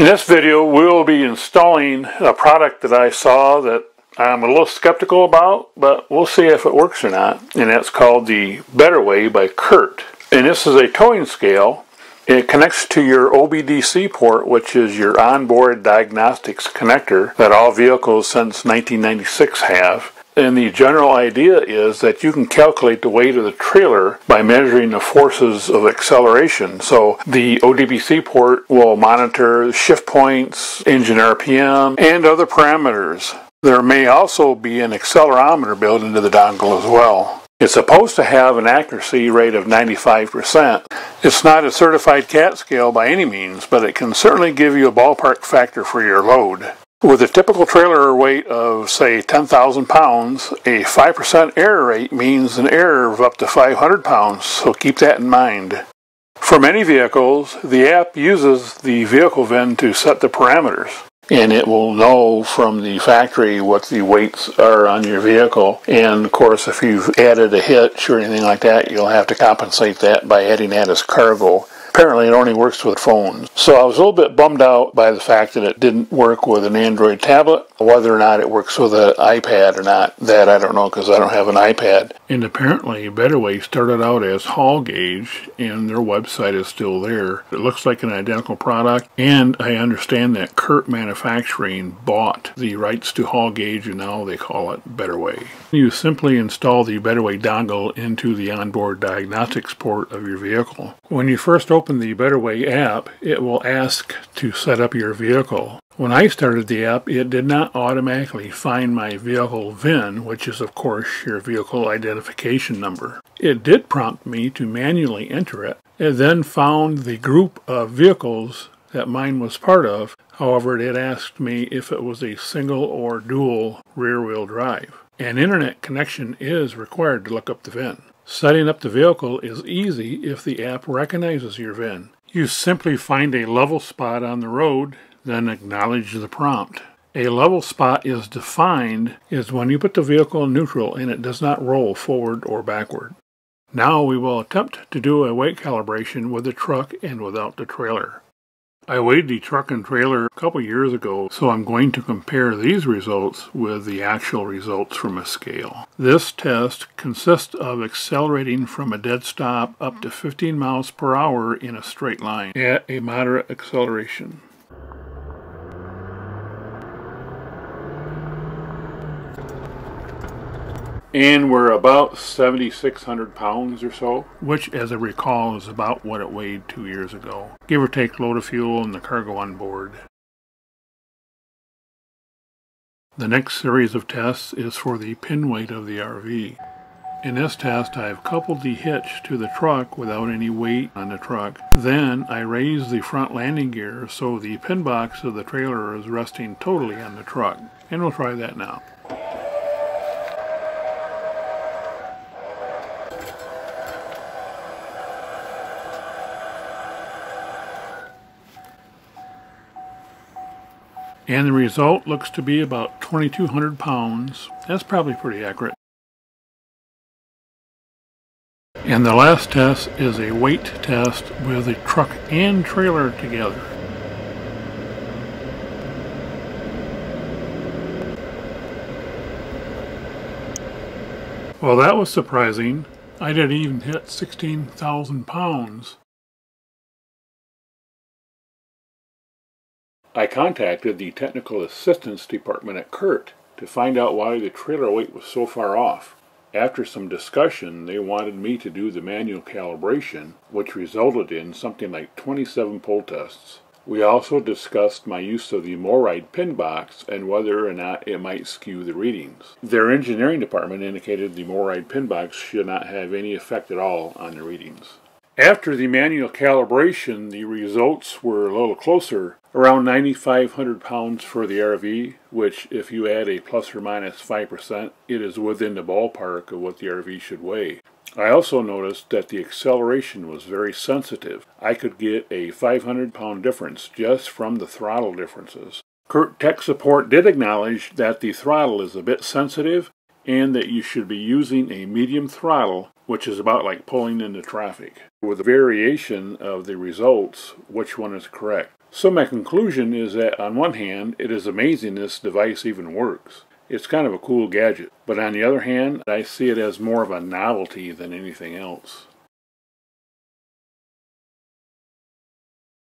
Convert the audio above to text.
In this video, we'll be installing a product that I saw that I'm a little skeptical about, but we'll see if it works or not. And that's called the Better Weigh by Kurt. And this is a towing scale. It connects to your ODBC port, which is your onboard diagnostics connector that all vehicles since 1996 have. And the general idea is that you can calculate the weight of the trailer by measuring the forces of acceleration. So the ODBC port will monitor shift points, engine RPM, and other parameters. There may also be an accelerometer built into the dongle as well. It's supposed to have an accuracy rate of 95%. It's not a certified CAT scale by any means, but it can certainly give you a ballpark factor for your load. With a typical trailer weight of, say, 10,000 pounds, a 5% error rate means an error of up to 500 pounds, so keep that in mind. For many vehicles, the app uses the vehicle VIN to set the parameters, and it will know from the factory what the weights are on your vehicle. And, of course, if you've added a hitch or anything like that, you'll have to compensate that by adding that as cargo. Apparently it only works with phones. So I was a little bit bummed out by the fact that it didn't work with an Android tablet. Whether or not it works with an iPad or not, that I don't know because I don't have an iPad. And apparently Better Weigh started out as Haul Gauge, and their website is still there. It looks like an identical product, and I understand that Kurt Manufacturing bought the rights to Haul Gauge, and now they call it Better Weigh. You simply install the Better Weigh dongle into the onboard diagnostics port of your vehicle. When you first open the Better Weigh app, it will ask to set up your vehicle. When I started the app, it did not automatically find my vehicle VIN, which is of course your vehicle identification number. It did prompt me to manually enter it. It then found the group of vehicles that mine was part of. However, it asked me if it was a single or dual rear-wheel drive. An internet connection is required to look up the VIN. Setting up the vehicle is easy if the app recognizes your VIN. You simply find a level spot on the road, then acknowledge the prompt. A level spot is defined as when you put the vehicle in neutral and it does not roll forward or backward. Now we will attempt to do a weight calibration with the truck and without the trailer. I weighed the truck and trailer a couple years ago, so I'm going to compare these results with the actual results from a scale. This test consists of accelerating from a dead stop up to 15 miles per hour in a straight line at a moderate acceleration. And we're about 7,600 pounds or so, which as I recall is about what it weighed 2 years ago, give or take load of fuel and the cargo on board. The next series of tests is for the pin weight of the RV. In this test, I've coupled the hitch to the truck without any weight on the truck. Then I raise the front landing gear so the pin box of the trailer is resting totally on the truck. And we'll try that now. And the result looks to be about 2,200 pounds. That's probably pretty accurate. And the last test is a weight test with the truck and trailer together. Well, that was surprising. I didn't even hit 16,000 pounds. I contacted the technical assistance department at Kurt to find out why the trailer weight was so far off. After some discussion, they wanted me to do the manual calibration, which resulted in something like 27 pull tests. We also discussed my use of the MORryde pin box and whether or not it might skew the readings. Their engineering department indicated the MORryde pin box should not have any effect at all on the readings. After the manual calibration, the results were a little closer, around 9,500 pounds for the RV, which if you add a plus or minus 5%, it is within the ballpark of what the RV should weigh. I also noticed that the acceleration was very sensitive. I could get a 500 pound difference just from the throttle differences. Kurt Tech Support did acknowledge that the throttle is a bit sensitive and that you should be using a medium throttle, which is about like pulling into traffic. With a variation of the results, which one is correct? So my conclusion is that on one hand, it is amazing this device even works. It's kind of a cool gadget, but on the other hand, I see it as more of a novelty than anything else.